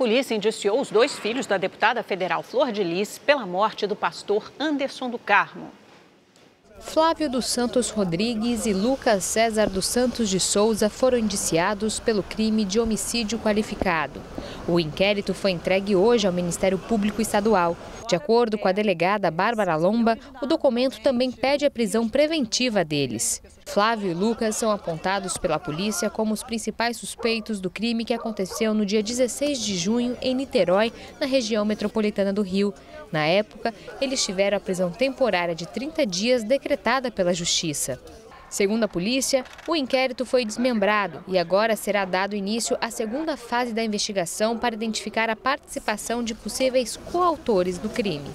polícia indiciou os dois filhos da deputada federal Flordelis pela morte do pastor Anderson do Carmo. Flávio dos Santos Rodrigues e Lucas César dos Santos de Souza foram indiciados pelo crime de homicídio qualificado. O inquérito foi entregue hoje ao Ministério Público Estadual. De acordo com a delegada Bárbara Lomba, o documento também pede a prisão preventiva deles. Flávio e Lucas são apontados pela polícia como os principais suspeitos do crime que aconteceu no dia 16 de junho em Niterói, na região metropolitana do Rio. Na época, eles tiveram a prisão temporária de 30 dias decretada pela Justiça. Segundo a polícia, o inquérito foi desmembrado e agora será dado início à segunda fase da investigação para identificar a participação de possíveis coautores do crime.